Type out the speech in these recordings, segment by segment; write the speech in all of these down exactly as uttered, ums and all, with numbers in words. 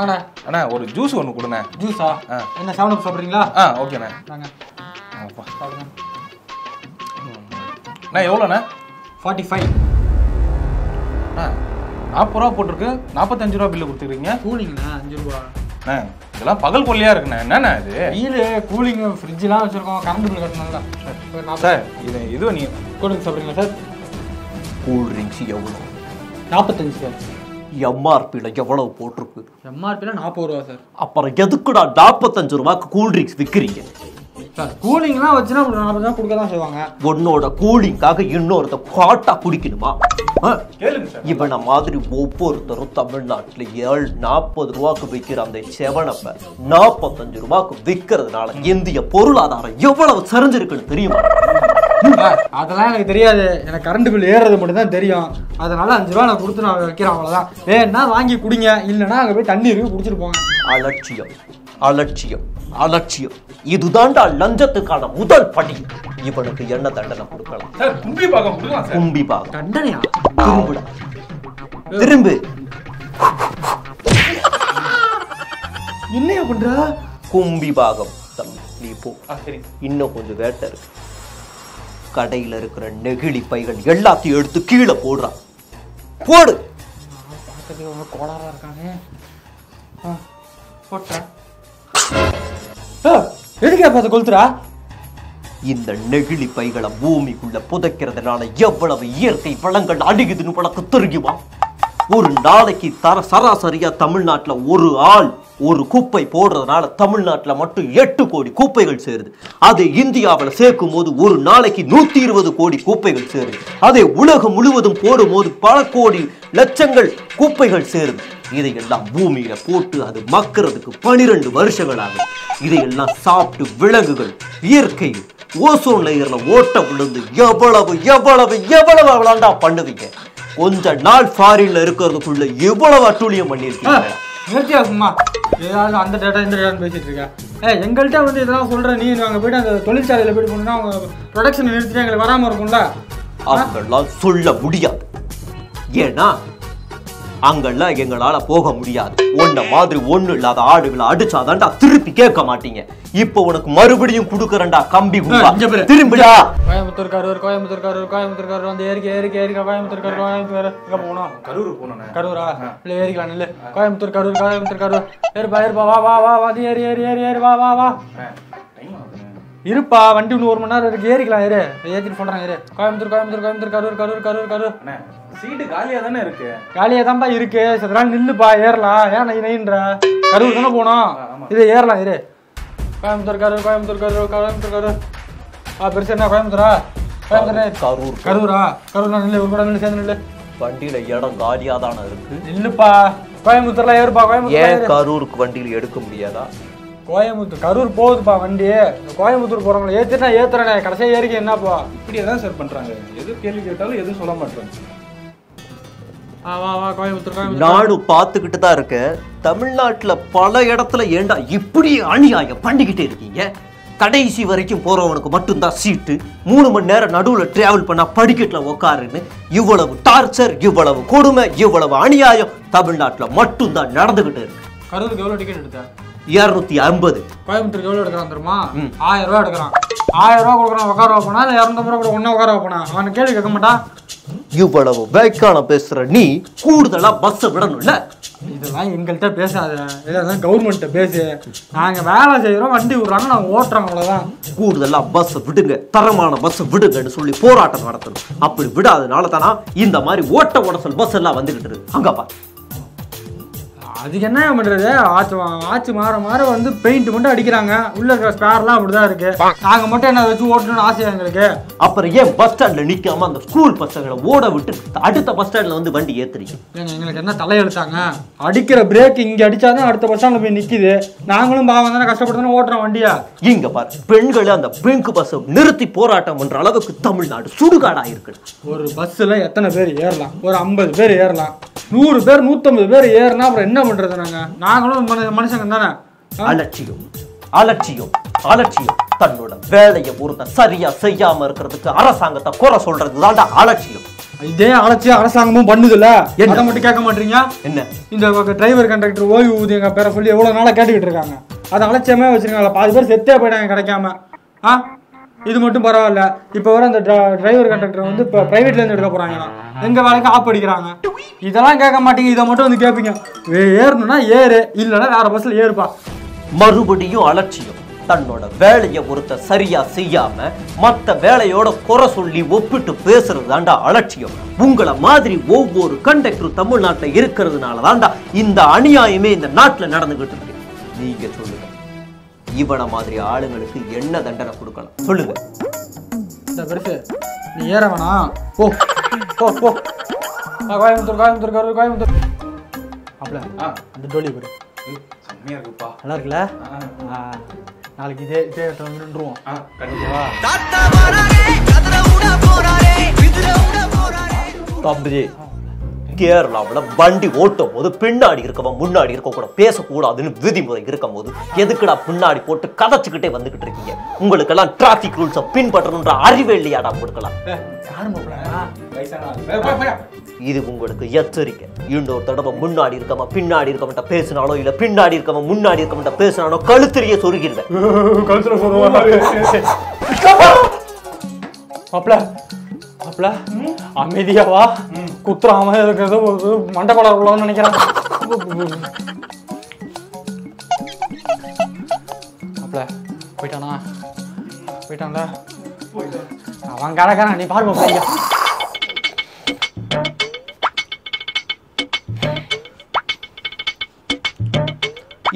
ஆனா அண்ணா ஒரு ஜூஸ் ஒன்னு கொடுங்க. ஜூஸா? என்ன செவன் அப் சாப்பிடுறீங்களா? ஆ ஓகே அண்ணா. வாங்க. அப்பா சாப்பிடுங்க. அண்ணா எவ்வளோண்ணா? நாற்பத்தி ஐந்து. அண்ணா நாற்பது ரூபா போட்டிருக்கு, நாற்பத்தஞ்சு ரூபா பில்லு கொடுத்துக்கிறீங்க. கூலிங்கண்ணா அஞ்சு ரூபா. அண்ணா இதெல்லாம் பகல் கொல்லையா இருக்குண்ணா, என்னண்ணா இது? வீடு கூலிங் ஃப்ரிட்ஜெலாம் வச்சுருக்கோம், கரண்ட் பில் கட்டணும்ல சார். இது இதுவும் நீங்கள் கூலிங் சாப்பிட்றீங்களா சார்? கூல் ட்ரிங்க்ஸ் எவ்வளோ? நாற்பத்தஞ்சு சார். எம்ஆர்பியில் எவ்வளவு போட்டிருக்கு? எம்ஆர்பியில் நாற்பது ரூபா சார். அப்புறம் எதுக்குடா நாற்பத்தஞ்சு ரூபாய்க்கு கூல் ட்ரிங்க்ஸ் விற்கிறீங்க சார்? கூலிங்லாம் வச்சுன்னா நாற்பது ரூபா கொடுக்க தான் செய்வாங்க. உன்னோட கூலிங்காக இன்னொருத்த காட்டா குடிக்கணுமா? இவனை மாதிரி ஒவ்வொருத்தரும் தமிழ்நாட்டில் ஏழு நாற்பது ரூபாய்க்கு விற்கிற அந்த செவனப்ப நாற்பத்தஞ்சு ரூபாய்க்கு விற்கிறதுனால இந்திய பொருளாதாரம் எவ்வளவு சரிஞ்சிருக்குன்னு தெரியுமா? அதெல்லாம் எனக்கு தெரியாது, எனக்கு கரண்ட் பில் ஏறுறது மட்டும் தான் தெரியும். அதனால அஞ்சு ரூபா நான் கொடுத்து நான் வைக்கிறேன், அவ்வளோதான். வேணா வாங்கி குடிங்க, இல்லைன்னா அங்கே போய் தண்ணி இருக்கு குடிச்சிட்டு போங்க. அலட்சியம் அலட்சியம் அலட்சியம், இதுதான்டா லஞ்சத்துக்கான முதல் படி. இவனுக்கு என்ன தண்டனை கொடுக்கலாம்? கும்பி பாகம். தண்டனையா? திரும்புடா திரும்பு. என்னையா பண்ற? கும்பி பாகம் தம்பி, நீ போ. இன்னும் கொஞ்சம் வேட்டை இருக்கு. கடையில் இருக்கிற நெகிழி பைகள் எல்லாத்தையும் எடுத்து கீழே போடுறான். போடு. கோளாரா இருக்கானே, எதுக்கே பார்த்து கொளுத்துறா? இந்த நெகிழி பைகளை பூமிக்குள்ள புதைக்கிறதுனால எவ்வளவு இயற்கை வளங்கள் அடிக்குதுன்னு உனக்கு தெரியுமா? ஒரு நாளைக்கு தர சராசரியா தமிழ்நாட்டில் ஒரு ஆள் ஒரு குப்பை போடுறதுனால தமிழ்நாட்டில் மட்டும் எட்டு கோடி குப்பைகள் சேருது. அது இந்தியாவில் சேர்க்கும் போது ஒரு நாளைக்கு நூற்றி இருபது கோடி குப்பைகள் சேருது. அதே உலகம் முழுவதும் போடும் போது பல கோடி லட்சங்கள் குப்பைகள் சேருது. இதையெல்லாம் பூமியில போட்டு அது மக்கிறதுக்கு பனிரெண்டு வருஷங்கள் ஆகும். இதையெல்லாம் சாப்பிட்டு விலங்குகள் இயற்கை ஓசோன் லேயர்ல ஓட்ட விழுந்து எவ்வளவு எவ்வளவு எவ்வளவு அவளாண்டா பண்ணுவீங்க? கொஞ்ச நாள் ஃபாரின்ல இருக்கிறதுக்குள்ள எவ்வளவு அட்டூழியம் பண்ணிருக்கீங்க. நிறுத்தியாகுமா? ஏதாவது அந்த டேட்டா இந்த டேட்டான்னு பேசிட்டு இருக்கா? ஏ எங்கள்கிட்ட வந்து இதெல்லாம் சொல்ற நீ அங்கே போயிட்டு அந்த தொழிற்சாலையில் போயிட்டு போனோம்னா அவங்க ப்ரொடக்ஷன் நிறுத்திட்டு எங்களுக்கு வராமல் இருக்கும்ல. அதெல்லாம் சொல்ல முடியாது, ஏன்னா அங்கெல்லாம் எங்களால போக முடியாது. உன்ன மாதிரி ஒண்ணு இல்லாத ஆடுகளை அடிச்சாதான்டா திருப்பி கேட்க மாட்டீங்க. இப்ப உனக்கு மறுபடியும் குடுக்கறண்டா கம்பி கும்பா. திரும்பிடா. கோயம்புத்தூர் கரூர், கோயம்புத்தூர் கரூர், கோயம்புத்தூர் கரூர், அந்த ஏரிக்க ஏரிக்க ஏரிக்க கோயம்புத்தூர் கரூர், கோயம்புத்தூர் எங்க போகணும்? கரூர் போகணும். கரூரா? இல்ல ஏரிக்கலாம் இல்ல. கோயம்புத்தூர் கரூர், கோயம்புத்தூர் கரூர். ஏறுப்பா ஏறுப்பா, வா வா வா வா, ஏறி ஏறி ஏறி ஏறி வா வா வா. இருப்பா வண்டி இன்னும் ஒரு மணி நேரம் இருக்கு, ஏறிக்கலாம் ஏறு. ஏற்றிட்டு சொல்றேன் ஏறு. கோயம்புத்தூர் கோயம்புத்தூர் கோயம்புத்தூர் கரூர் கரூர் கரூர் கரூர். சீட்டு காலியா தானே இருக்கு? காலியா தான்ப்பா இருக்கு, சதுரால் நில்லுப்பா, ஏறலாம். ஏன் நை நைன்ற கரூர் தானே போனோம், இது ஏறலாம் இரு. கோயம்புத்தூர் கரூர், கோயம்புத்தூர் கரூர், கோயம்புத்தூர் கரூர். ஆ பெருசு என்ன கோயம்புத்தூரா? கோயம்புத்தூர் கரூர் கரூரா? கரூர்னா நில்லு, ஒரு கூட நின்று சேர்ந்து நில்லு. வண்டியில இடம் காலியா தானே இருக்கு, நில்லுப்பா. கோயம்புத்தூர்லாம் ஏறுப்பா. கோயம்புத்தூர் ஏன் கரூருக்கு வண்டியில் எடுக்க முடியாதா? கோயம்புத்தூர் கரூர் போகுதுப்பா வண்டி. கோயம்புத்தூர் போகிறவங்கள ஏற்றுனா ஏற்றுறேனே, கடைசியாக ஏறிக்க என்னப்பா? இப்படியே தான் சார் பண்ணுறாங்க, எதுவும் கேள்வி கேட்டாலும் எதுவும் சொல்ல மாட்டேறாங்க. ஆ வா வா கோயம்புத்தூர் கோயம்புத்தூர். நானும் பார்த்துக்கிட்டு தான் இருக்கேன். தமிழ்நாட்டில் பல இடத்துல ஏண்டா இப்படி அநியாயம் பண்ணிக்கிட்டே இருக்கீங்க? கடைசி வரைக்கும் போகிறவனுக்கு மட்டும்தான் சீட்டு, மூணு மணி நேரம் நடுவில் ட்ராவல் பண்ணால் படிக்கட்டில் உக்காருன்னு இவ்வளவு டார்ச்சர், இவ்வளவு கொடுமை, இவ்வளவு அநியாயம் தமிழ்நாட்டில் மட்டும்தான் நடந்துக்கிட்டு இருக்கு. கரூருக்கு எவ்வளோ டிக்கெட் எடுத்தேன்? இருநூத்தி ஐம்பது. கோயம்புத்தூருக்கு எவ்வளவு எடுக்கிறான் தெரியுமா? ஆயிரம் ரூபா எடுக்கிறான். ஆயிரம் ரூபா கொடுக்குறான், உட்கார வைப்போனா இல்லை இரநூத்தம்பது ரூபா கூட ஒன்றும் உட்கார வைப்போனா? அவன் கேள்வி கேட்க மாட்டான். இவ்வளவு பேக்கான பேசுற நீ கூடுதலா பஸ்ஸை விடணும்ல. இதெல்லாம் எங்கள்கிட்ட பேசாத, இதெல்லாம் கவர்மெண்ட்டை பேசு. நாங்கள் வேலை செய்கிறோம், வண்டி விடுறாங்க, நாங்கள் ஓட்டுறோம், அவ்வளோதான். கூடுதலாக பஸ்ஸை விடுங்க, தரமான பஸ்ஸை விடுங்கன்னு சொல்லி போராட்டம் நடத்தணும். அப்படி விடாதனால தானா இந்த மாதிரி ஓட்ட உடசல் பஸ் எல்லாம் வந்துக்கிட்டு இருக்கு. அங்கே பா, அதுக்கு என்ன பண்ணுறது? ஆச்சு ஆச்சு மாற மாற வந்து பெயிண்ட் மட்டும் அடிக்கிறாங்க, உள்ள இருக்கிற ஸ்பேர்லாம் அப்படிதான் இருக்கு. நாங்கள் மட்டும் என்ன வச்சு ஓட்டணும்னு ஆசையா எங்களுக்கு? அப்புறம் ஏன் பஸ் ஸ்டாண்டில் நிற்காம அந்த ஸ்கூல் பசங்களை ஓட விட்டு அடுத்த பஸ் ஸ்டாண்டில் வந்து வண்டி ஏற்றுறீங்க? எங்களுக்கு என்ன தலையெழுத்தாங்க? அடிக்கிற பிரேக் இங்கே அடித்தாதான் அடுத்த பஸ் ஸ்டாண்டில் போய் நிற்கிது. நாங்களும் பாவம் தானே, கஷ்டப்பட்டு ஓட்டுறோம் வண்டியா. இங்கே பாரு, பெண்கள் அந்த பிங்க் பஸ்ஸை நிறுத்தி போராட்டம் பண்ணுற அளவுக்கு தமிழ்நாடு சுடுகாடாக இருக்குது. ஒரு பஸ்ஸில் எத்தனை பேர் ஏறலாம்? ஒரு ஐம்பது பேர் ஏறலாம், நூறு பேர் நூற்றம்பது பேர் ஏறினா அப்புறம் என்ன பண்றது? நாங்க நாங்களும் மனுஷங்க தானே. அலட்சியம் அலட்சியம் அலட்சியம். தன்னோட வேலையை ஒருத்தன் சரியா செய்யாம இருக்கிறதுக்கு அரசாங்கத்தை குறை சொல்றது தாண்டா அலட்சியம். இதே அழைச்சி அரசாங்கமும் பண்ணுதுல்ல, அதை மட்டும் கேட்க மாட்டீங்க. என்ன இந்த டிரைவர் கண்டக்டர் ஓய்வு ஊதியங்க பேரை சொல்லி எவ்வளோ நாளாக கேட்டுக்கிட்டு இருக்காங்க, அதை அழைச்சியாமே வச்சுருக்காங்களா? பாதி பேர் செத்தே போயிட்டாங்க கிடைக்காம. ஆ இது மட்டும் பரவாயில்ல, இப்போ வர அந்த டிரைவர் கண்டக்டர் வந்து இப்போ ப்ரைவேட்லேருந்து எடுக்க போகிறாங்கன்னா எங்கள் வேலைக்கு ஆப் அடிக்கிறாங்க. இதெல்லாம் கேட்க மாட்டீங்க, இதை மட்டும் வந்து கேட்பீங்க. ஏறணும்னா ஏறு, இல்லைன்னா வேறு பஸ்ஸில் ஏறுப்பா. மறுபடியும் அலட்சியம். தன்னோட வேலையை ஒருத்த சரியா செய்யாம மற்ற வேலையோட குறை சொல்லி ஒப்பிட்டு பேசுறது தாண்டா அலட்சியம். உங்களை மாதிரி ஒவ்வொரு கண்டக்டர் தமிழ்நாட்டில் இருக்கிறதுனால தாண்டா இந்த அநியாயமே இந்த நாட்டில் நடந்துகிட்டு இருக்கு. நீங்க சொல்லுங்க, இவனை மாதிரி ஆளுங்களுக்கு என்ன தண்டனை கொடுக்கலாம் சொல்லுங்க? நீ ஏறவனா? ஓ கோயம்புத்தூர் கோயம்புத்தூர் கோயம்புத்தூர் அப்படியா? அந்த டோலி போடு செம்மையா இருக்குப்பா, நல்லா இருக்குல்ல? நாளைக்கு இதே இதே நின்றுவோம். தம்பி கேரளாவில் வண்டி ஓட்டும் போது பின்னாடி இருக்கவன் முன்னாடி இருக்க கூட பேசக்கூடாதுன்னு விதிமுறை இருக்கும் போது எதுக்குடா பின்னாடி போட்டு கதைச்சுக்கிட்டே வந்துகிட்டு இருக்கீங்க? உங்களுக்கு எல்லாம் டிராபிக் ரூல்ஸை பின்பற்றணுன்ற அறிவே இல்லையாடா கொடுக்கலாம். இது உங்களுக்கு எச்சரிக்கை. இன்னொரு தடவை முன்னாடி இருக்கமா பின்னாடி இருக்கவன்ட்ட பேசினாலோ இல்லை பின்னாடி இருக்கவன் முன்னாடி இருக்கவன்ட்ட பேசினாலோ கழுத்திலேயே சொருகிடுவேன். அப்பல அப்பல அமைதியாவா குத்துறாம இருக்கிறது மண்டபம் நினைக்கிறேன். அப்பல போயிட்டானா? போயிட்டான்ல, அவன் கடைக்காரன். நீ பாருங்க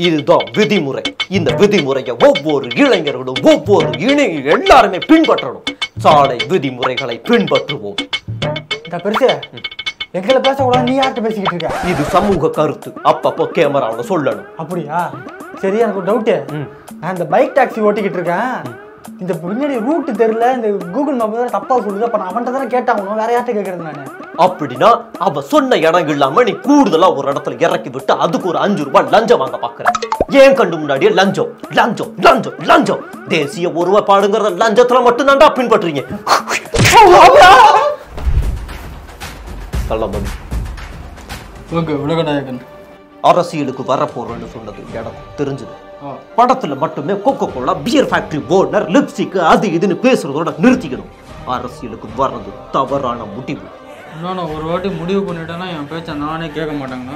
இதுதான் விதிமுறை. இந்த விதிமுறையை ஒவ்வொரு இளைஞர்களும் ஒவ்வொரு இளைஞர் எல்லாருமே பின்பற்றணும். சாலை விதிமுறைகளை பின்பற்றுவோம். எங்களை பேசக்கூடாது, நீ யார்கிட்ட பேசிக்கிட்டு இருக்க? இது சமூக கருத்து, அப்பப்போ கேமராவில் சொல்லணும். அப்படியா? சரி, எனக்கு டவுட்டு. நான் இந்த பைக் டாக்ஸி ஓட்டிக்கிட்டு இருக்கேன், இந்த பின்னாடி ரூட்டு தெரியல, இந்த கூகுள் மேப் தான் தப்பா சொல்லுது. அப்ப நான் அவன்கிட்ட தானே கேட்டாங்க, வேற யார்கிட்ட கேட்கறது நான்? அப்படின்னா அவ சொன்ன இடம் இல்லாம நீ கூடுதலா ஒரு இடத்துல இறக்கி விட்டு அதுக்கு ஒரு அஞ்சு ரூபாய் லஞ்சம் வாங்க பாக்குற. ஏன் கண்டு முன்னாடியே லஞ்சம் லஞ்சம் லஞ்சம் லஞ்சம். தேசிய ஒருமைப்பாடுங்கிறத லஞ்சத்துல மட்டும் தாண்டா பின்பற்றுறீங்க. அரசியலுக்கு வரப்போறேன்னு சொன்னது எனக்கு தெரிஞ்சது. படத்துல மட்டுமே Coca Cola, beer factory owner, lipstick அது இதுன்னு பேசுறதோட நிறுத்திக்கணும். அரசியலுக்கு வர்றது தவறான முடிவு. நான் ஒரு வாட்டி முடிவு பண்ணிட்டேன்னா என் பேச்ச நானே கேட்க மாட்டாங்கண்ணா.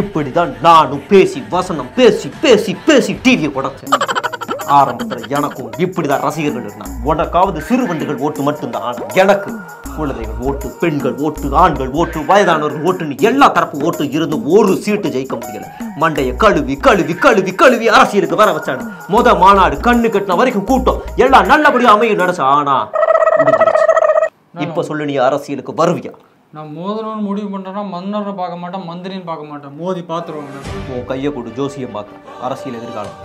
இப்படிதான் நானும் பேசி வசனம் பேசி பேசி பேசி டிவியை உடச்சேன். ஆரம்பத்தில் எனக்கும் இப்படிதான் ரசிகர்கள் இருந்தாங்க. உனக்காவது சிறுவண்டுகள் ஓட்டு மட்டும்தான், ஆனால் எனக்கு குழந்தைகள் ஓட்டு, பெண்கள் ஓட்டு, ஆண்கள் ஓட்டு, வயதானவர்கள் ஓட்டுன்னு எல்லா தரப்பு ஓட்டு இருந்து ஒரு சீட்டு ஜெயிக்க முடியல. மண்டையை கழுவி கழுவி கழுவி கழுவி அரசியலுக்கு வர வச்சாங்க. முத மாநாடு கண்ணு கட்டின வரைக்கும் கூட்டம் எல்லாம் நல்லபடியா அமையும் நடச்சு. ஆனா இப்ப சொல்லு, நீ அரசியலுக்கு வருவியா? நான் மோதணும்னு முடிவு பண்றேன்னா மன்னரை பார்க்க மாட்டேன், மந்திரின்னு பார்க்க மாட்டேன், மோதி பாத்துருவோம். ஓ கையை கொடு, ஜோசியம் பார்க்க அரசியல் எதிர்காலம்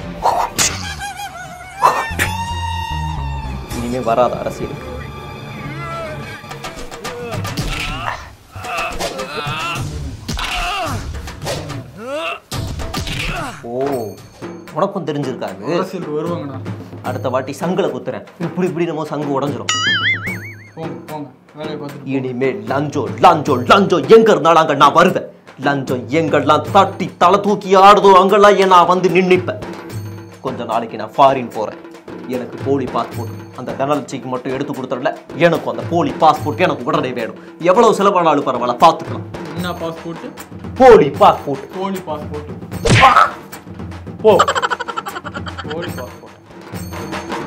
இனிமே வராது. அரசியலுக்கு ஓ உனக்கும் தெரிஞ்சிருக்காரு அரசியலுக்கு வருவாங்கண்ணா. அடுத்த வாட்டி சங்கலை குத்துறேன், இப்படி இப்படி நம்ம சங்கு உடஞ்சிரும். இனிமே லஞ்சோ லஞ்சோ லஞ்சோ எங்க இருந்தாலும் அங்க நான் வருவேன். லஞ்சம் எங்கெல்லாம் தட்டி தலை தூக்கி ஆடுதோ அங்கெல்லாம் ஏன் நான் வந்து நின்றுப்பேன். கொஞ்ச நாளைக்கு நான் ஃபாரின் போறேன். எனக்கு போலி பாஸ்போர்ட் அந்த தனலட்சிக்கு மட்டும் எடுத்து கொடுத்துடல. எனக்கும் அந்த போலி பாஸ்போர்ட் எனக்கு உடனே வேணும். எவ்வளவு செலவானாலும் பரவாயில்ல, பார்த்துக்கலாம். என்ன பாஸ்போர்ட்? போலி பாஸ்போர்ட். போலி பாஸ்போர்ட். போலி பாஸ்போர்ட்.